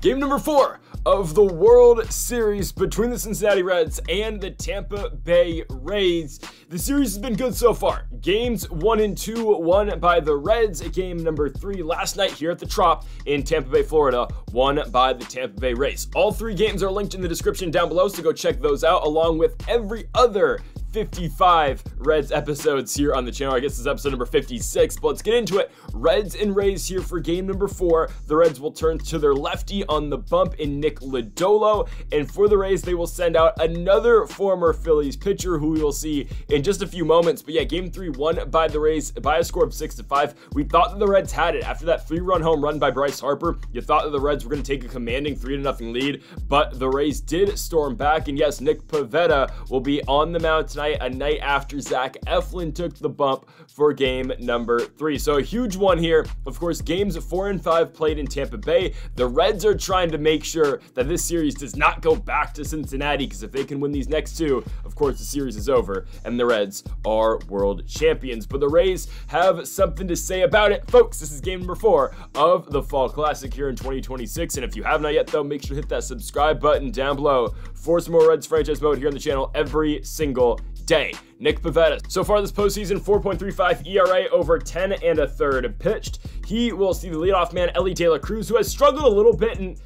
Game number 4 of the World Series between the Cincinnati Reds and the Tampa Bay Rays. The series has been good so far. Games 1 and 2 won by the Reds. Game number 3 last night here at the Trop in Tampa Bay, Florida, won by the Tampa Bay Rays. All 3 games are linked in the description down below, so go check those out along with every other 55 Reds episodes here on the channel. I guess this is episode number 56, but let's get into it. Reds and Rays here for game number 4. The Reds will turn to their lefty on the bump in Nick Lodolo, and for the Rays, they will send out another former Phillies pitcher who we will see in just a few moments. But yeah, game 3 won by the Rays by a score of 6-5. We thought that the Reds had it. After that 3-run home run by Bryce Harper, you thought that the Reds were going to take a commanding 3-0 lead, but the Rays did storm back, and yes, Nick Pivetta will be on the mound tonight, a night after Zach Eflin took the bump for game number 3. So a huge one here. Of course, games 4 and 5 played in Tampa Bay. The Reds are trying to make sure that this series does not go back to Cincinnati, because if they can win these next 2, of course, the series is over and the Reds are world champions. But the Rays have something to say about it. Folks, this is game number 4 of the Fall Classic here in 2026. And if you have not yet, though, make sure to hit that subscribe button down below for some more Reds franchise mode here on the channel every single day. Nick Pivetta, so far this postseason, 4.35 ERA over 10 1/3 pitched. He will see the leadoff man, Elly De La Cruz, who has struggled a little bit, and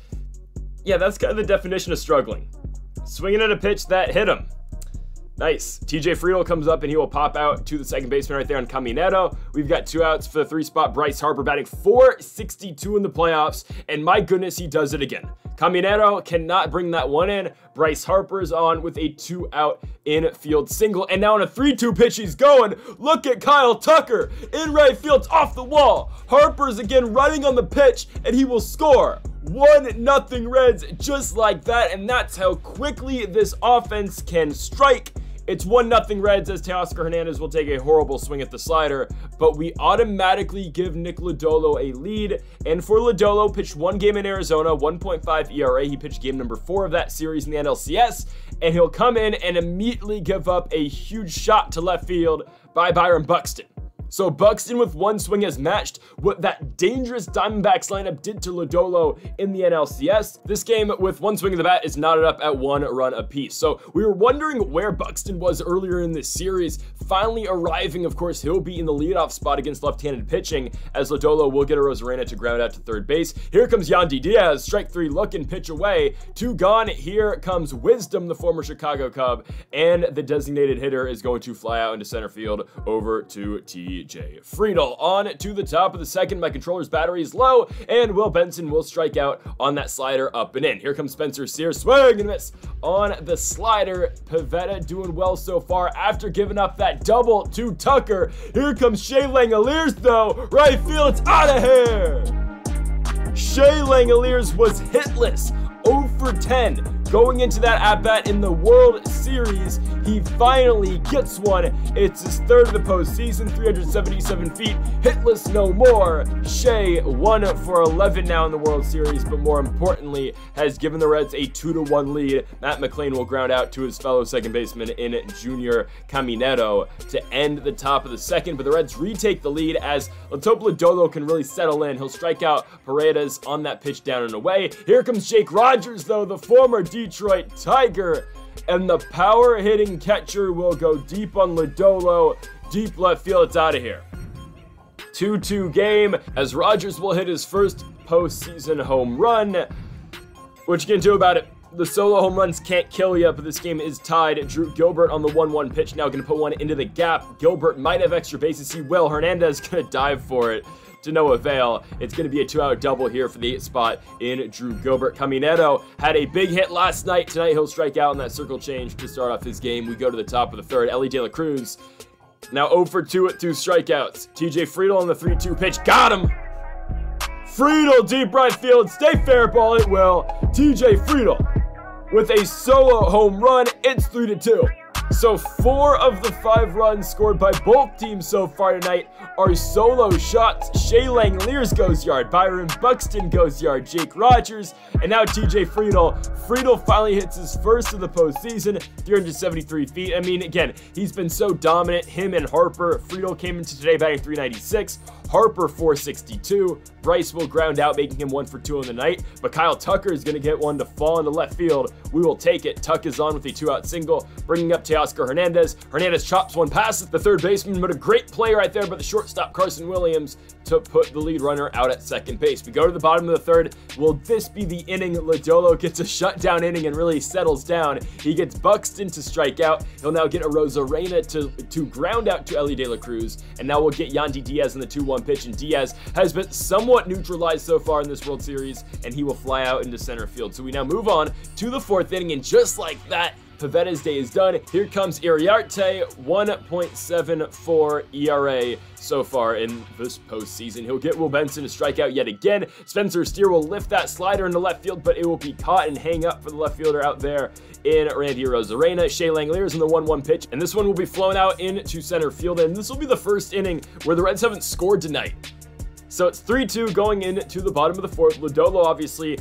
yeah, that's kind of the definition of struggling. Swinging at a pitch that hit him. Nice. TJ Friedl comes up and he will pop out to the second baseman right there on Caminero. We've got 2 outs for the 3 spot. Bryce Harper batting .462 in the playoffs, and my goodness, he does it again. Caminero cannot bring that one in. Bryce Harper is on with a 2-out infield single, and now on a 3-2 pitch, he's going. Look at Kyle Tucker in right field, off the wall. Harper's again running on the pitch, and he will score. 1-0 Reds, just like that, and that's how quickly this offense can strike. It's 1-0 Reds as Teoscar Hernandez will take a horrible swing at the slider, but we automatically give Nick Lodolo a lead. And for Lodolo, pitched 1 game in Arizona, 1.5 ERA. He pitched game number 4 of that series in the NLCS, and he'll come in and immediately give up a huge shot to left field by Byron Buxton. So Buxton with 1 swing has matched what that dangerous Diamondbacks lineup did to Lodolo in the NLCS. This game with 1 swing of the bat is knotted up at 1 run apiece. So we were wondering where Buxton was earlier in this series. Finally arriving, of course, he'll be in the leadoff spot against left-handed pitching as Lodolo will get Arozarena to ground out to third base. Here comes Yandy Diaz, strike 3, look and pitch away. 2 gone. Here comes Wisdom, the former Chicago Cub, and the designated hitter is going to fly out into center field over to TJ Friedl. On to the top of the second. My controller's battery is low, and Will Benson will strike out on that slider up and in. Here comes Spencer Steer, swing and miss on the slider. Pivetta doing well so far after giving up that double to Tucker. Here comes Shea Langeliers, though. Right field, it's out of here. Shea Langeliers was hitless, 0 for 10. Going into that at-bat in the World Series, he finally gets one. It's his 3rd of the postseason, 377 feet, hitless no more. Shea 1 for 11 now in the World Series, but more importantly, has given the Reds a 2-1 lead. Matt McClain will ground out to his fellow second baseman in Junior Caminero to end the top of the second, but the Reds retake the lead as Lodolo can really settle in. He'll strike out Paredes on that pitch down and away. Here comes Jake Rogers, though, the former Detroit Tiger, and the power hitting catcher will go deep on Lodolo, deep left field. It's out of here. 2-2 game as Rogers will hit his first postseason home run. What you can do about it? The solo home runs can't kill you, but this game is tied. Drew Gilbert on the 1-1 pitch now, going to put one into the gap. Gilbert might have extra bases. He will. Hernandez going to dive for it. To no avail. It's going to be a 2-out double here for the 8th spot in Drew Gilbert. Caminero had a big hit last night. Tonight he'll strike out on that circle change to start off his game. We go to the top of the 3rd. Elly De La Cruz now 0 for 2 at 2 strikeouts. TJ Friedl on the 3-2 pitch. Got him! Friedl deep right field. Stay fair ball. It will. TJ Friedl with a solo home run. It's 3-2. So 4 of the 5 runs scored by both teams so far tonight are solo shots. Shea Langeliers goes yard, Byron Buxton goes yard, Jake Rogers, and now TJ Friedl. Friedl finally hits his 1st of the postseason, 373 feet. I mean, again, he's been so dominant, him and Harper. Friedl came into today batting .396. Harper 462. Bryce will ground out, making him 1 for 2 on the night, but Kyle Tucker is going to get one to fall into left field. We will take it. Tuck is on with a 2-out single, bringing up Teoscar Hernandez. Hernandez chops one past at the third baseman, but a great play right there by the shortstop Carson Williams to put the lead runner out at second base. We go to the bottom of the third. Will this be the inning? Lodolo gets a shutdown inning and really settles down. He gets Buxton to strike out. He'll now get Arozarena to ground out to Elly De La Cruz, and now we'll get Yandy Diaz in the 2-1 pitch, and Diaz has been somewhat neutralized so far in this World Series, and he will fly out into center field. So we now move on to the fourth inning, and just like that, Pivetta's day is done. Here comes Iriarte, 1.74 ERA so far in this postseason. He'll get Will Benson to strike out yet again. Spencer Steer will lift that slider into left field, but it will be caught and hang up for the left fielder out there in Randy Arozarena. Shea Langeliers in the 1-1 pitch, and this one will be flown out into center field, and this will be the first inning where the Reds haven't scored tonight. So it's 3-2 going into the bottom of the fourth. Lodolo, obviously,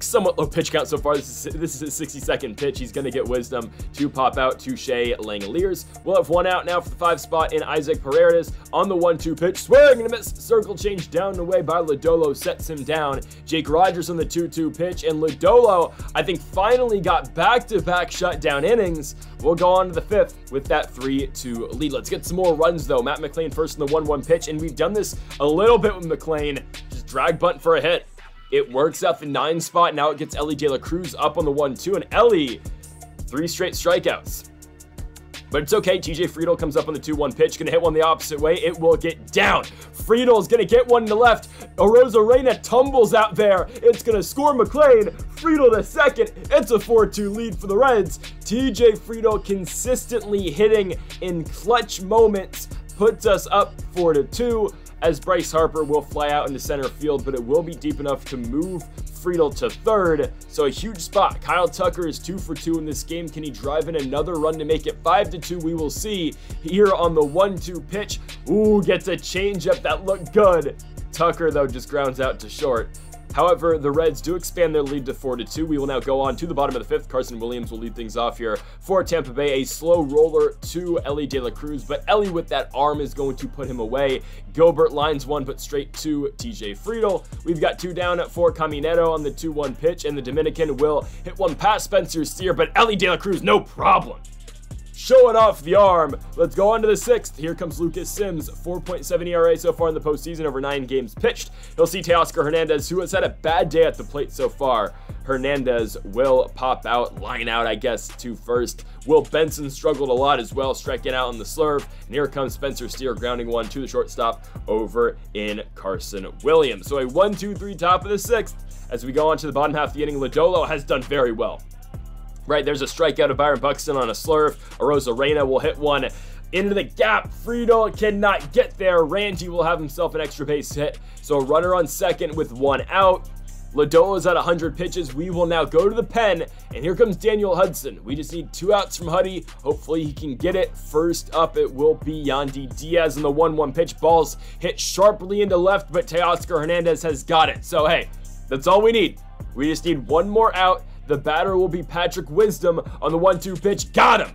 somewhat low pitch count so far. This is his 62nd pitch. He's going to get Wisdom to pop out to Shea Langeliers. We'll have one out now for the 5 spot in Isaac Pereira on the 1-2 pitch. Swing and a miss. Circle change down and away by Lodolo sets him down. Jake Rogers on the 2-2 pitch. And Lodolo, I think, finally got back-to-back shutdown innings. We'll go on to the 5th with that 3-2 lead. Let's get some more runs, though. Matt McLean first in the 1-1 pitch. And we've done this a little bit with McLean, just drag bunt for a hit. It works out the 9 spot. Now it gets Elly De La Cruz up on the 1-2, and Elly, 3 straight strikeouts. But it's okay. TJ Friedl comes up on the 2-1 pitch, gonna hit one the opposite way. It will get down. Friedel's gonna get one to left. Arozarena tumbles out there. It's gonna score McLean. Friedl to second. It's a 4-2 lead for the Reds. TJ Friedl consistently hitting in clutch moments puts us up 4-2. As Bryce Harper will fly out into center field, but it will be deep enough to move Friedl to third, so a huge spot. Kyle Tucker is 2 for 2 in this game. Can he drive in another run to make it 5-2? We will see here on the 1-2 pitch. Ooh, gets a changeup that looked good. Tucker, though, just grounds out to short. However, the Reds do expand their lead to 4-2. We will now go on to the bottom of the 5th. Carson Williams will lead things off here for Tampa Bay. A slow roller to Elly De La Cruz, but Elly with that arm is going to put him away. Gilbert lines one, but straight to TJ Friedl. We've got 2 down for Caminero on the 2-1 pitch, and the Dominican will hit one past Spencer Steer, but Elly De La Cruz, no problem. Showing off the arm. Let's go on to the 6th. Here comes Lucas Sims, 4.7 ERA so far in the postseason over 9 games pitched. He'll see Teoscar Hernandez, who has had a bad day at the plate so far. Hernandez will pop out, line out, I guess, to first. Will Benson struggled a lot as well, striking out on the slurve. And here comes Spencer Steer, grounding one to the shortstop over in Carson Williams. So a 1-2-3 top of the 6th. As we go on to the bottom half of the inning, Lodolo has done very well. Right, there's a strikeout of Byron Buxton on a slurve. Arozarena will hit one into the gap. Friedl cannot get there. Randy will have himself an extra base hit. So a runner on second with 1 out. Lodolo's at 100 pitches. We will now go to the pen, and here comes Daniel Hudson. We just need 2 outs from Huddy. Hopefully he can get it. First up, it will be Yandy Diaz in the 1-1 pitch. Balls hit sharply into left, but Teoscar Hernandez has got it. So, hey, that's all we need. We just need 1 more out. The batter will be Patrick Wisdom on the 1-2 pitch. Got him!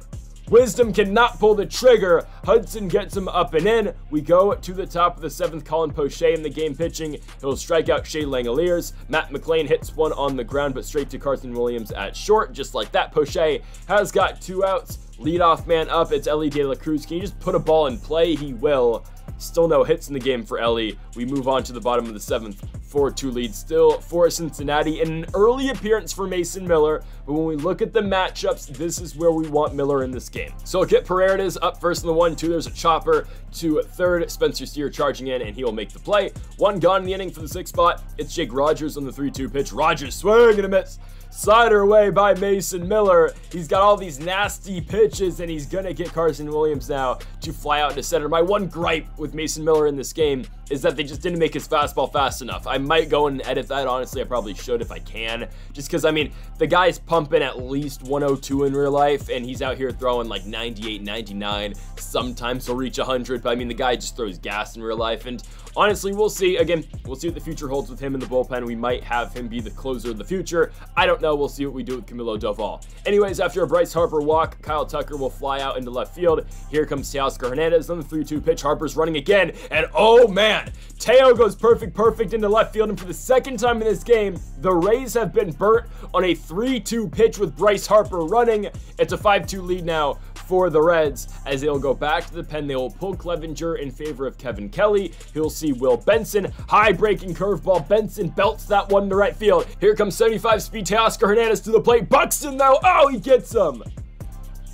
Wisdom cannot pull the trigger. Hudson gets him up and in. We go to the top of the 7th. Colin Poche in the game pitching. He'll strike out Shea Langeliers. Matt McLean hits one on the ground, but straight to Carson Williams at short. Just like that, Poche has got 2 outs. Leadoff man up. It's Elly De La Cruz. Can you just put a ball in play? He will. Still no hits in the game for Elly. We move on to the bottom of the 7th. 4-2 lead still for Cincinnati, and an early appearance for Mason Miller. But when we look at the matchups, this is where we want Miller in this game. So we'll get Paredes up first in the 1-2. There's a chopper to third. Spencer Steer charging in, and he will make the play. 1 gone in the inning for the 6th spot. It's Jake Rogers on the 3-2 pitch. Rogers swing and a miss. Slider away by Mason Miller. He's got all these nasty pitches, and he's going to get Carson Williams now to fly out to center. My one gripe with Mason Miller in this game is that they just didn't make his fastball fast enough. I might go and edit that. Honestly, I probably should if I can. Just because, I mean, the guy's pumping at least 102 in real life, and he's out here throwing like 98, 99. Sometimes he'll reach 100, but I mean, the guy just throws gas in real life. And honestly, we'll see. Again, we'll see what the future holds with him in the bullpen. We might have him be the closer in the future. I don't know. We'll see what we do with Camilo Doval. Anyways, after a Bryce Harper walk, Kyle Tucker will fly out into left field. Here comes Teoscar Hernandez on the 3-2 pitch. Harper's running again, and oh man, Teo goes perfect into left field, and for the second time in this game, the Rays have been burnt on a 3-2 pitch with Bryce Harper running. It's a 5-2 lead now for the Reds, as they'll go back to the pen. They will pull Clevinger in favor of Kevin Kelly. He'll see Will Benson. High breaking curveball. Benson belts that one to right field. Here comes 75 speed Teoscar Hernandez to the plate. Buxton though, oh, he gets him.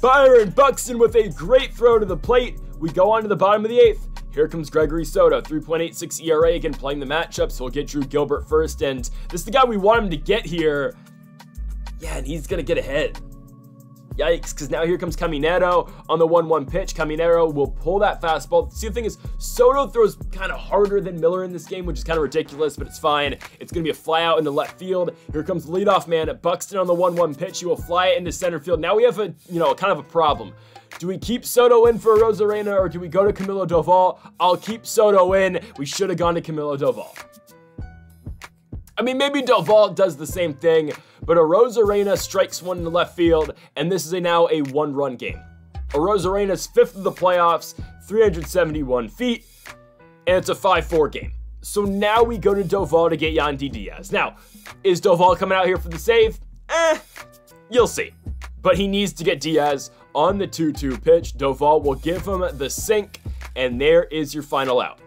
Byron Buxton with a great throw to the plate. We go on to the bottom of the eighth. Here comes Gregory Soto, 3.86 ERA, again playing the matchups. He'll get Drew Gilbert first, and this is the guy we want him to get here. Yeah, and he's gonna get ahead. Yikes, because now here comes Caminero on the 1-1 pitch. Caminero will pull that fastball. See, the thing is, Soto throws kind of harder than Miller in this game, which is kind of ridiculous, but it's fine. It's going to be a fly out in the left field. Here comes the leadoff man at Buxton on the 1-1 pitch. He will fly it into center field. Now we have a, kind of a problem. Do we keep Soto in for Arozarena, or do we go to Camilo Doval? I'll keep Soto in. We should have gone to Camilo Doval. I mean, maybe Doval does the same thing, but Arozarena strikes one in the left field, and this is now a one-run game. Arozarena's fifth of the playoffs, 371 feet, and it's a 5-4 game. So now we go to Doval to get Yandy Diaz. Now, is Doval coming out here for the save? You'll see. But he needs to get Diaz on the 2-2 pitch. Doval will give him the sink, and there is your final out.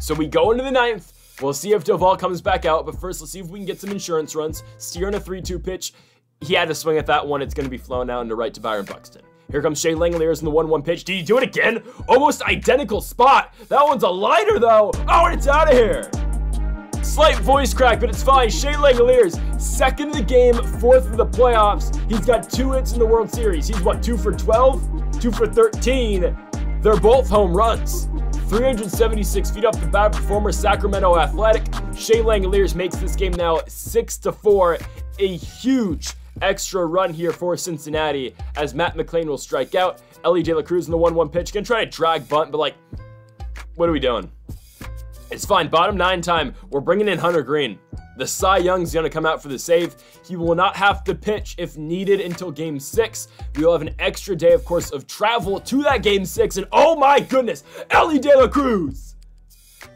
So we go into the ninth. We'll see if Doval comes back out, but first, let's see if we can get some insurance runs. Steer on a 3-2 pitch. He had to swing at that one. It's going to be flown out into right to Byron Buxton. Here comes Shea Langeliers in the 1-1 pitch. Did he do it again? Almost identical spot. That one's a liner, though. Oh, and it's out of here. Slight voice crack, but it's fine. Shea Langeliers, second of the game, fourth of the playoffs. He's got 2 hits in the World Series. He's, what, 2 for 12? 2 for 13. They're both home runs. 376 feet off the bat for former Sacramento Athletic. Shea Langeliers makes this game now 6-4. A huge extra run here for Cincinnati as Matt McClain will strike out. Elly De La Cruz in the 1-1 pitch. Gonna try to drag bunt, but like, what are we doing? It's fine. Bottom 9 time. We're bringing in Hunter Green. The Cy Young's going to come out for the save. He will not have to pitch if needed until Game 6. We will have an extra day, of course, of travel to that Game 6. And oh my goodness, Elly De La Cruz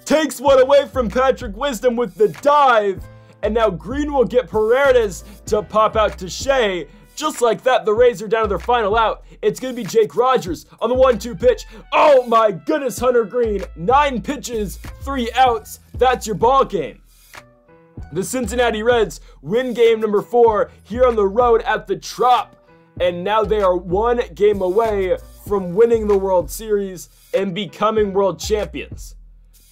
takes one away from Patrick Wisdom with the dive. And now Green will get Paredes to pop out to Shea. Just like that, the Rays are down to their final out. It's going to be Jake Rogers on the 1-2 pitch. Oh my goodness, Hunter Green. 9 pitches, 3 outs. That's your ball game. The Cincinnati Reds win game number 4 here on the road at the Trop, and now they are 1 game away from winning the World Series and becoming world champions.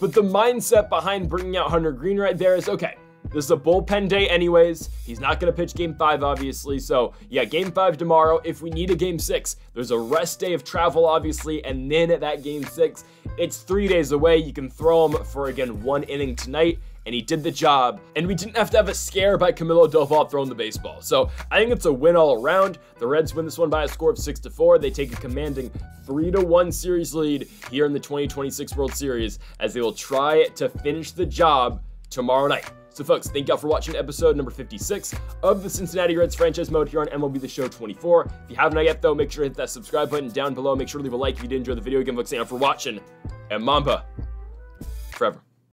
But the mindset behind bringing out Hunter Green right there is, okay, this is a bullpen day anyways. He's not going to pitch Game 5, obviously, so yeah, Game 5 tomorrow. If we need a Game 6, there's a rest day of travel, obviously, and then at that Game 6, it's 3 days away. You can throw him for, again, 1 inning tonight. And he did the job, and we didn't have to have a scare by Camilo Doval throwing the baseball. So I think it's a win all around. The Reds win this one by a score of 6-4. They take a commanding 3-1 series lead here in the 2026 World Series as they will try to finish the job tomorrow night. So folks, thank y'all for watching episode number 56 of the Cincinnati Reds Franchise Mode here on MLB The Show 24. If you haven't yet though, make sure to hit that subscribe button down below. Make sure to leave a like if you did enjoy the video. Again, folks, thank you for watching, and Mamba forever.